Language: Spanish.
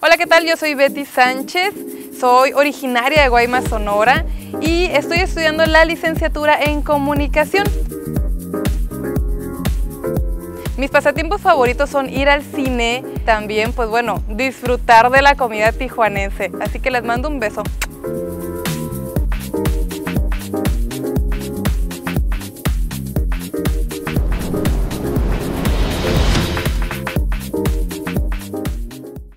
Hola, ¿qué tal? Yo soy Betty Sánchez, soy originaria de Guaymas, Sonora y estoy estudiando la licenciatura en comunicación. Mis pasatiempos favoritos son ir al cine, también pues bueno, disfrutar de la comida tijuanense, así que les mando un beso.